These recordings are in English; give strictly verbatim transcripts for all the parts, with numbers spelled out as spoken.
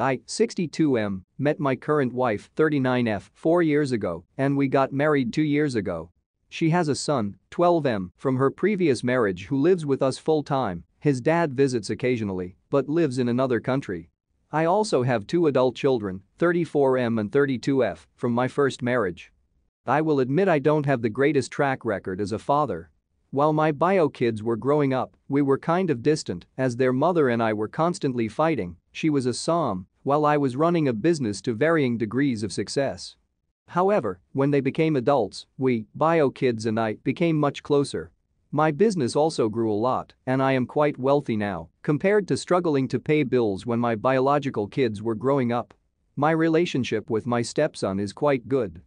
I, sixty-two M, met my current wife, thirty-nine F, four years ago, and we got married two years ago. She has a son, twelve M, from her previous marriage who lives with us full-time. His dad visits occasionally, but lives in another country. I also have two adult children, thirty-four M and thirty-two F, from my first marriage. I will admit I don't have the greatest track record as a father. While my bio kids were growing up, we were kind of distant, as their mother and I were constantly fighting. She was a S O M, while I was running a business to varying degrees of success. However, when they became adults, we, bio kids and I, became much closer. My business also grew a lot, and I am quite wealthy now, compared to struggling to pay bills when my biological kids were growing up. My relationship with my stepson is quite good.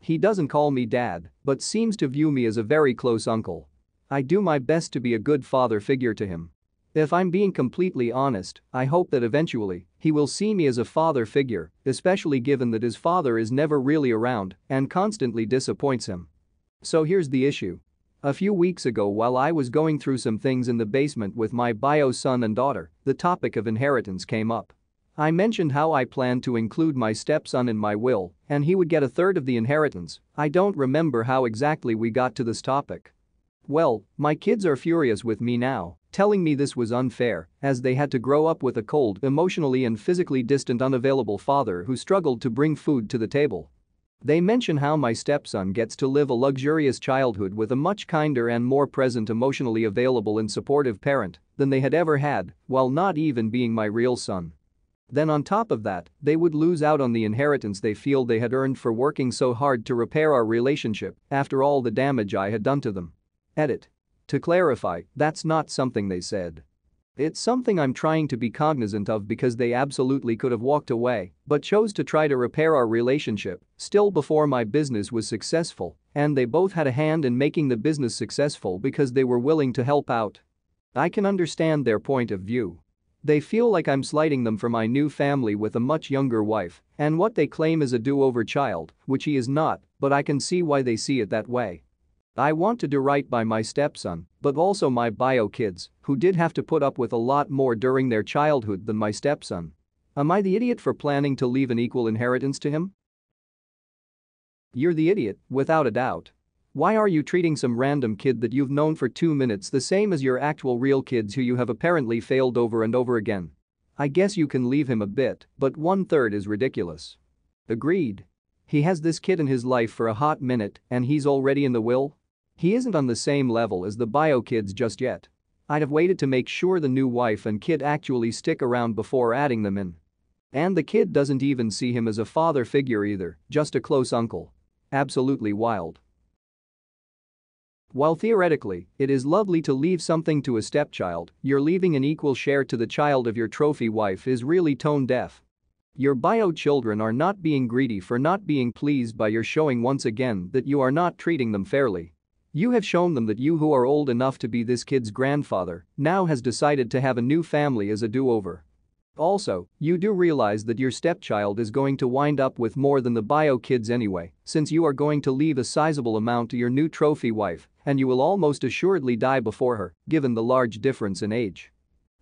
He doesn't call me dad, but seems to view me as a very close uncle. I do my best to be a good father figure to him. If I'm being completely honest, I hope that eventually he will see me as a father figure, especially given that his father is never really around and constantly disappoints him. So here's the issue. A few weeks ago, while I was going through some things in the basement with my bio son and daughter, the topic of inheritance came up. I mentioned how I planned to include my stepson in my will, and he would get a third of the inheritance. I don't remember how exactly we got to this topic. Well, my kids are furious with me now, telling me this was unfair, as they had to grow up with a cold, emotionally and physically distant, unavailable father who struggled to bring food to the table. They mention how my stepson gets to live a luxurious childhood with a much kinder and more present, emotionally available and supportive parent than they had ever had, while not even being my real son. Then on top of that, they would lose out on the inheritance they feel they had earned for working so hard to repair our relationship after all the damage I had done to them. Edit. To clarify, that's not something they said. It's something I'm trying to be cognizant of, because they absolutely could have walked away, but chose to try to repair our relationship still before my business was successful, and they both had a hand in making the business successful because they were willing to help out. I can understand their point of view. They feel like I'm slighting them for my new family with a much younger wife and what they claim is a do-over child, which he is not, but I can see why they see it that way. I want to do right by my stepson, but also my bio kids, who did have to put up with a lot more during their childhood than my stepson. Am I the idiot for planning to leave an equal inheritance to him? You're the idiot, without a doubt. Why are you treating some random kid that you've known for two minutes the same as your actual real kids, who you have apparently failed over and over again? I guess you can leave him a bit, but one-third is ridiculous. Agreed. He has this kid in his life for a hot minute, and he's already in the will? He isn't on the same level as the bio kids just yet. I'd have waited to make sure the new wife and kid actually stick around before adding them in. And the kid doesn't even see him as a father figure either, just a close uncle. Absolutely wild. While theoretically it is lovely to leave something to a stepchild, you're leaving an equal share to the child of your trophy wife is really tone deaf. Your bio children are not being greedy for not being pleased by your showing once again that you are not treating them fairly. You have shown them that you, who are old enough to be this kid's grandfather, now has decided to have a new family as a do-over. Also, you do realize that your stepchild is going to wind up with more than the bio kids anyway, since you are going to leave a sizable amount to your new trophy wife, and you will almost assuredly die before her, given the large difference in age.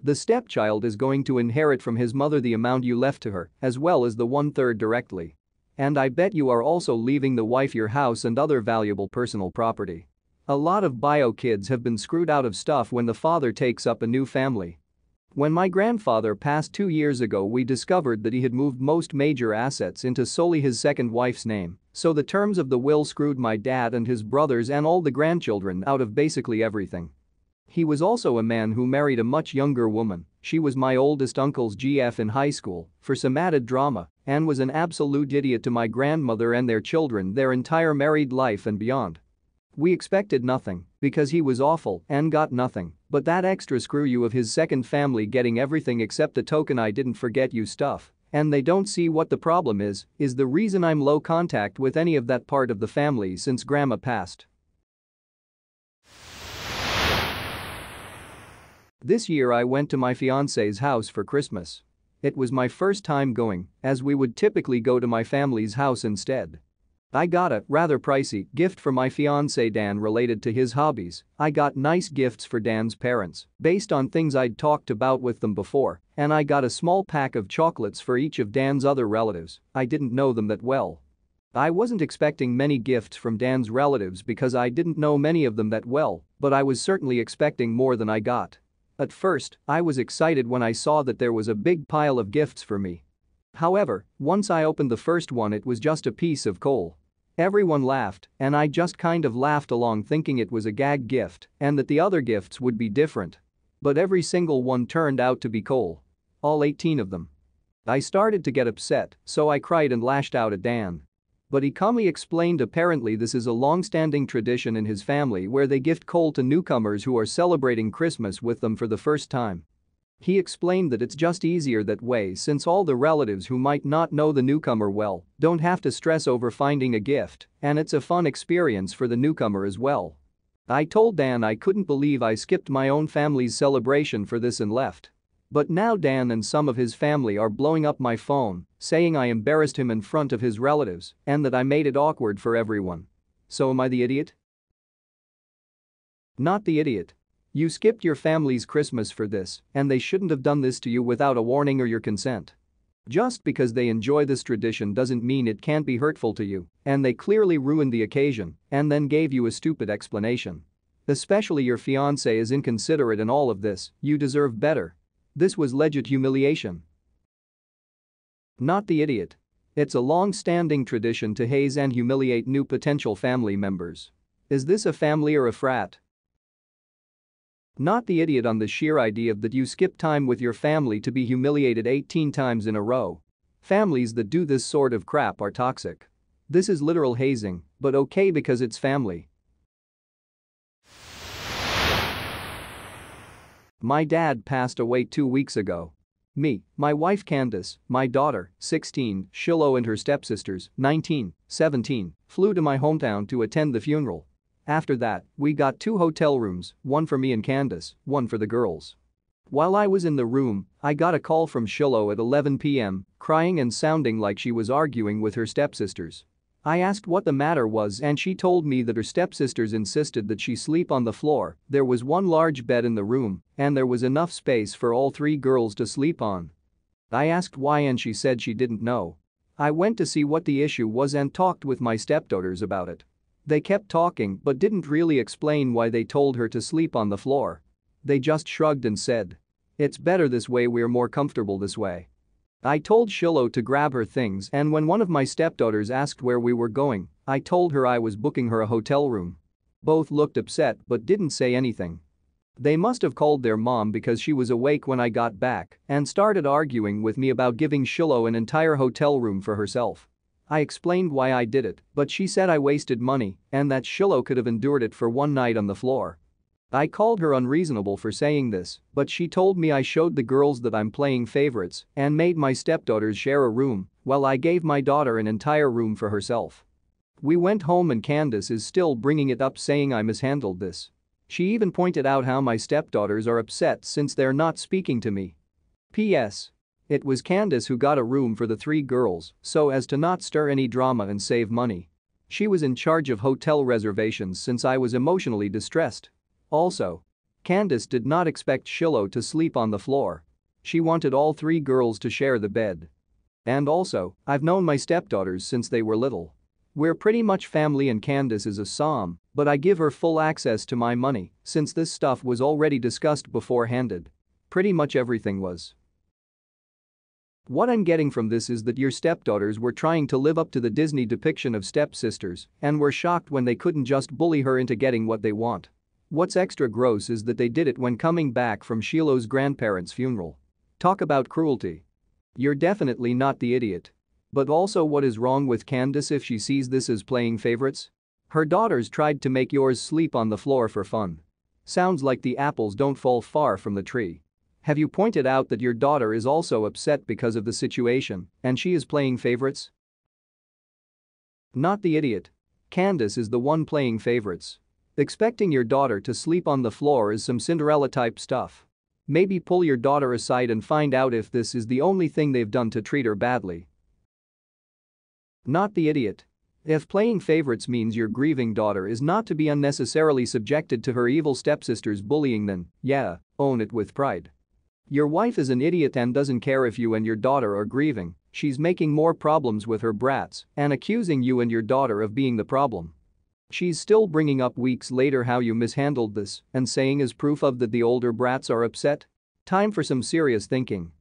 The stepchild is going to inherit from his mother the amount you left to her, as well as the one-third directly. And I bet you are also leaving the wife your house and other valuable personal property. A lot of bio kids have been screwed out of stuff when the father takes up a new family. When my grandfather passed two years ago, we discovered that he had moved most major assets into solely his second wife's name, so the terms of the will screwed my dad and his brothers and all the grandchildren out of basically everything. He was also a man who married a much younger woman. She was my oldest uncle's G F in high school, for some added drama, and was an absolute idiot to my grandmother and their children their entire married life and beyond. We expected nothing, because he was awful, and got nothing, but that extra screw you of his second family getting everything except the token "I didn't forget you" stuff, and they don't see what the problem is, is the reason I'm low contact with any of that part of the family since grandma passed. This year I went to my fiancé's house for Christmas. It was my first time going, as we would typically go to my family's house instead. I got a rather pricey gift for my fiancé Dan related to his hobbies. I got nice gifts for Dan's parents based on things I'd talked about with them before, And I got a small pack of chocolates for each of Dan's other relatives. I didn't know them that well. I wasn't expecting many gifts from Dan's relatives because I didn't know many of them that well, but I was certainly expecting more than I got. At first, I was excited when I saw that there was a big pile of gifts for me. However, once I opened the first one, it was just a piece of coal. Everyone laughed, and I just kind of laughed along, thinking it was a gag gift and that the other gifts would be different. But every single one turned out to be coal. All eighteen of them. I started to get upset, so I cried and lashed out at Dan. But he calmly explained apparently this is a long-standing tradition in his family where they gift coal to newcomers who are celebrating Christmas with them for the first time. He explained that it's just easier that way since all the relatives who might not know the newcomer well don't have to stress over finding a gift, and it's a fun experience for the newcomer as well. I told Dan I couldn't believe I skipped my own family's celebration for this and left. But now Dan and some of his family are blowing up my phone, saying I embarrassed him in front of his relatives and that I made it awkward for everyone. So am I the idiot? Not the idiot. You skipped your family's Christmas for this, and they shouldn't have done this to you without a warning or your consent. Just because they enjoy this tradition doesn't mean it can't be hurtful to you, and they clearly ruined the occasion and then gave you a stupid explanation. Especially your fiancé is inconsiderate in all of this, you deserve better. This was legit humiliation. Not the idiot. It's a long-standing tradition to haze and humiliate new potential family members. Is this a family or a frat? Not the idiot on the sheer idea that you skip time with your family to be humiliated eighteen times in a row. Families that do this sort of crap are toxic. This is literal hazing, but okay because it's family. My dad passed away two weeks ago. Me, my wife Candace, my daughter, sixteen, Shiloh and her stepsisters, nineteen, seventeen, flew to my hometown to attend the funeral. After that, we got two hotel rooms, one for me and Candace, one for the girls. While I was in the room, I got a call from Shiloh at eleven p m, crying and sounding like she was arguing with her stepsisters. I asked what the matter was and she told me that her stepsisters insisted that she sleep on the floor, there was one large bed in the room, and there was enough space for all three girls to sleep on. I asked why and she said she didn't know. I went to see what the issue was and talked with my stepdaughters about it. They kept talking but didn't really explain why they told her to sleep on the floor. They just shrugged and said, "It's better this way, we're more comfortable this way." I told Shiloh to grab her things, and when one of my stepdaughters asked where we were going, I told her I was booking her a hotel room. Both looked upset but didn't say anything. They must have called their mom because she was awake when I got back and started arguing with me about giving Shiloh an entire hotel room for herself. I explained why I did it, but she said I wasted money and that Shiloh could have endured it for one night on the floor. I called her unreasonable for saying this, but she told me I showed the girls that I'm playing favorites and made my stepdaughters share a room while I gave my daughter an entire room for herself. We went home and Candace is still bringing it up saying I mishandled this. She even pointed out how my stepdaughters are upset since they're not speaking to me. P S. It was Candace who got a room for the three girls so as to not stir any drama and save money. She was in charge of hotel reservations since I was emotionally distressed. Also, Candace did not expect Shiloh to sleep on the floor. She wanted all three girls to share the bed. And also, I've known my stepdaughters since they were little. We're pretty much family and Candace is a som, but I give her full access to my money since this stuff was already discussed beforehand. Pretty much everything was. What I'm getting from this is that your stepdaughters were trying to live up to the Disney depiction of stepsisters and were shocked when they couldn't just bully her into getting what they want. What's extra gross is that they did it when coming back from Shiloh's grandparents' funeral. Talk about cruelty. You're definitely not the idiot. But also, what is wrong with Candace if she sees this as playing favorites? Her daughters tried to make yours sleep on the floor for fun. Sounds like the apples don't fall far from the tree. Have you pointed out that your daughter is also upset because of the situation and she is playing favorites? Not the idiot. Candace is the one playing favorites. Expecting your daughter to sleep on the floor is some Cinderella-type stuff. Maybe pull your daughter aside and find out if this is the only thing they've done to treat her badly. Not the idiot. If playing favorites means your grieving daughter is not to be unnecessarily subjected to her evil stepsister's bullying, then, yeah, own it with pride. Your wife is an idiot and doesn't care if you and your daughter are grieving. She's making more problems with her brats and accusing you and your daughter of being the problem. She's still bringing up weeks later how you mishandled this and saying as proof of that the older brats are upset. Time for some serious thinking.